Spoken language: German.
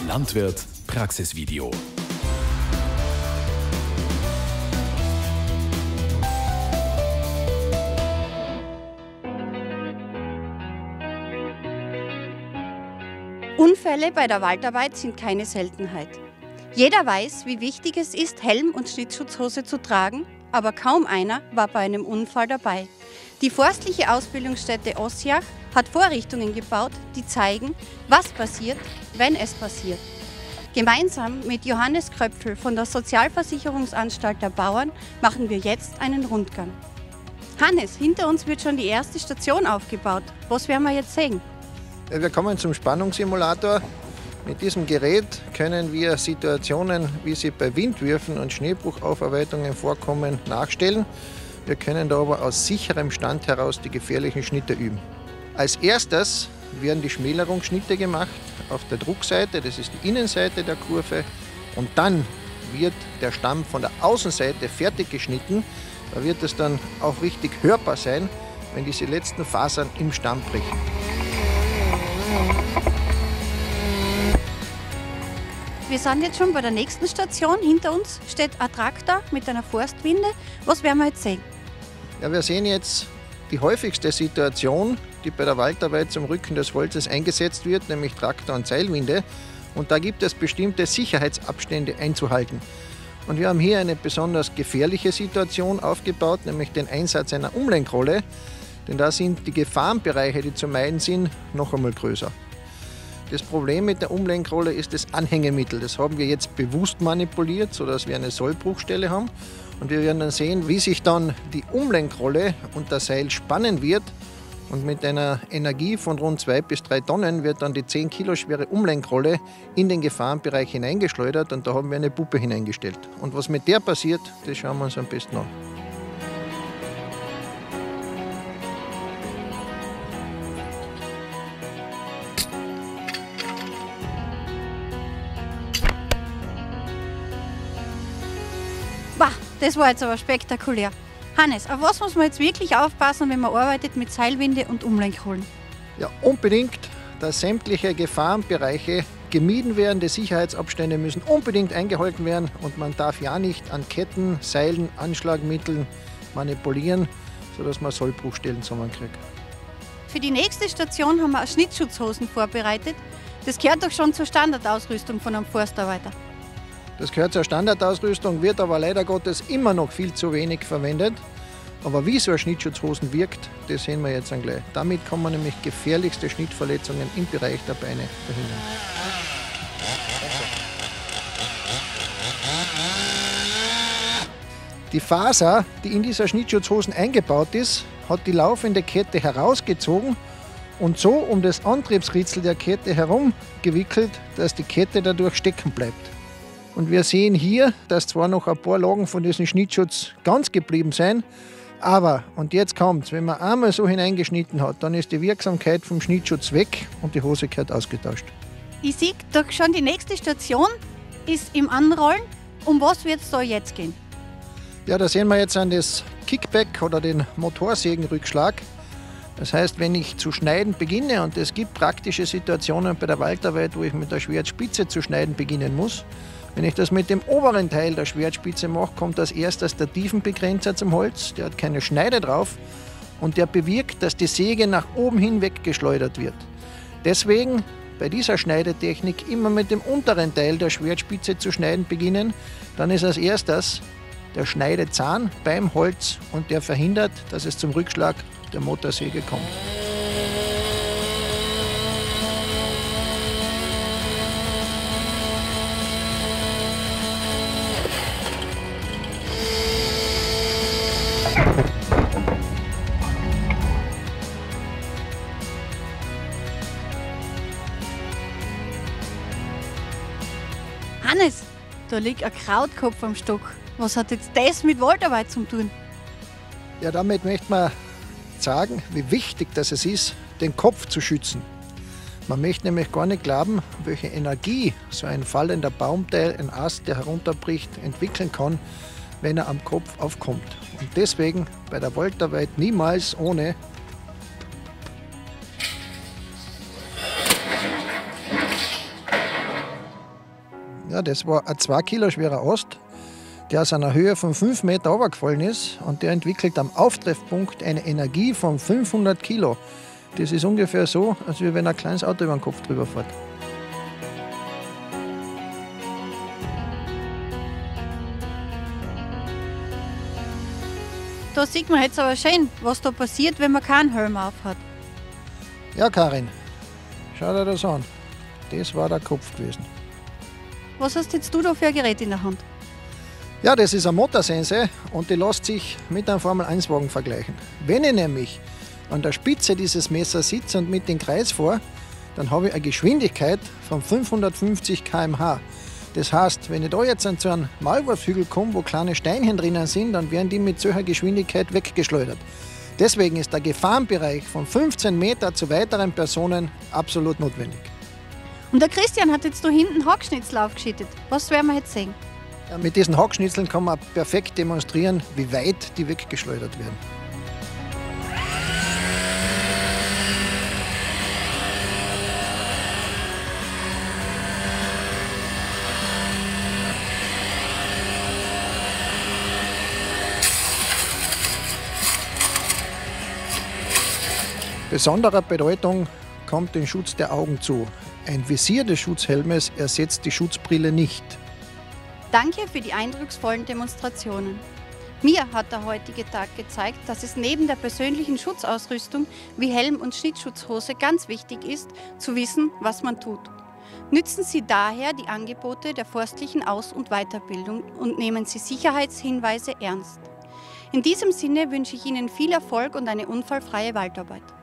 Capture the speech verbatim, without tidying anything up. Landwirt Praxisvideo. Unfälle bei der Waldarbeit sind keine Seltenheit. Jeder weiß, wie wichtig es ist, Helm und Schnittschutzhose zu tragen, aber kaum einer war bei einem Unfall dabei. Die forstliche Ausbildungsstätte Ossiach hat Vorrichtungen gebaut, die zeigen, was passiert, wenn es passiert. Gemeinsam mit Johannes Kröpfl von der Sozialversicherungsanstalt der Bauern machen wir jetzt einen Rundgang. Hannes, hinter uns wird schon die erste Station aufgebaut. Was werden wir jetzt sehen? Wir kommen zum Spannungssimulator. Mit diesem Gerät können wir Situationen, wie sie bei Windwürfen und Schneebruchaufarbeit vorkommen, nachstellen. Wir können da aber aus sicherem Stand heraus die gefährlichen Schnitte üben. Als erstes werden die Schmälerungsschnitte gemacht auf der Druckseite, das ist die Innenseite der Kurve. Und dann wird der Stamm von der Außenseite fertig geschnitten. Da wird es dann auch richtig hörbar sein, wenn diese letzten Fasern im Stamm brechen. Wir sind jetzt schon bei der nächsten Station. Hinter uns steht ein Traktor mit einer Forstwinde. Was werden wir jetzt sehen? Ja, wir sehen jetzt die häufigste Situation, die bei der Waldarbeit zum Rücken des Holzes eingesetzt wird, nämlich Traktor- und Seilwinde. Und da gibt es bestimmte Sicherheitsabstände einzuhalten. Und wir haben hier eine besonders gefährliche Situation aufgebaut, nämlich den Einsatz einer Umlenkrolle. Denn da sind die Gefahrenbereiche, die zu meiden sind, noch einmal größer. Das Problem mit der Umlenkrolle ist das Anhängemittel. Das haben wir jetzt bewusst manipuliert, sodass wir eine Sollbruchstelle haben. Und wir werden dann sehen, wie sich dann die Umlenkrolle und das Seil spannen wird. Und mit einer Energie von rund zwei bis drei Tonnen wird dann die zehn Kilo schwere Umlenkrolle in den Gefahrenbereich hineingeschleudert und da haben wir eine Puppe hineingestellt. Und was mit der passiert, das schauen wir uns am besten an. Wow, das war jetzt aber spektakulär. Hannes, auf was muss man jetzt wirklich aufpassen, wenn man arbeitet mit Seilwinde und Umlenkrollen? Ja, unbedingt, dass sämtliche Gefahrenbereiche gemieden werden. Die Sicherheitsabstände müssen unbedingt eingehalten werden und man darf ja nicht an Ketten, Seilen, Anschlagmitteln manipulieren, sodass man Sollbruchstellen zusammenkriegt. Für die nächste Station haben wir Schnittschutzhosen vorbereitet. Das gehört doch schon zur Standardausrüstung von einem Forstarbeiter. Das gehört zur Standardausrüstung, wird aber leider Gottes immer noch viel zu wenig verwendet. Aber wie so ein Schnittschutzhosen wirkt, das sehen wir jetzt dann gleich. Damit kann man nämlich gefährlichste Schnittverletzungen im Bereich der Beine verhindern. Die Faser, die in dieser Schnittschutzhosen eingebaut ist, hat die laufende Kette herausgezogen und so um das Antriebsritzel der Kette herum gewickelt, dass die Kette dadurch stecken bleibt. Und wir sehen hier, dass zwar noch ein paar Lagen von diesem Schnittschutz ganz geblieben sind, aber, und jetzt kommt's, wenn man einmal so hineingeschnitten hat, dann ist die Wirksamkeit vom Schnittschutz weg und die Hose gehört ausgetauscht. Ich sehe doch schon, die nächste Station ist im Anrollen. Um was wird es da jetzt gehen? Ja, da sehen wir jetzt an das Kickback oder den Motorsägenrückschlag. Das heißt, wenn ich zu schneiden beginne, und es gibt praktische Situationen bei der Waldarbeit, wo ich mit der Schwertspitze zu schneiden beginnen muss. Wenn ich das mit dem oberen Teil der Schwertspitze mache, kommt als erstes der Tiefenbegrenzer zum Holz. Der hat keine Schneide drauf und der bewirkt, dass die Säge nach oben hinweg geschleudert wird. Deswegen bei dieser Schneidetechnik immer mit dem unteren Teil der Schwertspitze zu schneiden beginnen. Dann ist als erstes der Schneidezahn beim Holz und der verhindert, dass es zum Rückschlag der Motorsäge kommt. Hannes, da liegt ein Krautkopf am Stock. Was hat jetzt das mit Waldarbeit zu tun? Ja, damit möchte man sagen, wie wichtig das es ist, den Kopf zu schützen. Man möchte nämlich gar nicht glauben, welche Energie so ein fallender Baumteil, ein Ast, der herunterbricht, entwickeln kann, wenn er am Kopf aufkommt. Und deswegen bei der Waldarbeit niemals ohne. Ja, das war ein zwei Kilo schwerer Ast, der aus einer Höhe von fünf Meter runtergefallen ist, und der entwickelt am Auftreffpunkt eine Energie von fünfhundert Kilo. Das ist ungefähr so, als wenn ein kleines Auto über den Kopf drüber fährt. Da sieht man jetzt aber schön, was da passiert, wenn man keinen Helm auf hat. Ja, Karin, schau dir das an. Das war der Kopf gewesen. Was hast jetzt du da für ein Gerät in der Hand? Ja, das ist ein Motorsense und die lässt sich mit einem Formel eins Wagen vergleichen. Wenn ich nämlich an der Spitze dieses Messers sitze und mit dem Kreis fahre, dann habe ich eine Geschwindigkeit von fünfhundertfünfzig Kilometer pro Stunde. Das heißt, wenn ich da jetzt zu einem Maulwurfshügel komme, wo kleine Steinchen drinnen sind, dann werden die mit solcher Geschwindigkeit weggeschleudert. Deswegen ist der Gefahrenbereich von fünfzehn Meter zu weiteren Personen absolut notwendig. Und der Christian hat jetzt da hinten Hackschnitzel aufgeschüttet. Was werden wir jetzt sehen? Ja, mit diesen Hackschnitzeln kann man perfekt demonstrieren, wie weit die weggeschleudert werden. Besonderer Bedeutung kommt dem Schutz der Augen zu. Ein Visier des Schutzhelmes ersetzt die Schutzbrille nicht. Danke für die eindrucksvollen Demonstrationen. Mir hat der heutige Tag gezeigt, dass es neben der persönlichen Schutzausrüstung wie Helm und Schnittschutzhose ganz wichtig ist, zu wissen, was man tut. Nützen Sie daher die Angebote der forstlichen Aus- und Weiterbildung und nehmen Sie Sicherheitshinweise ernst. In diesem Sinne wünsche ich Ihnen viel Erfolg und eine unfallfreie Waldarbeit.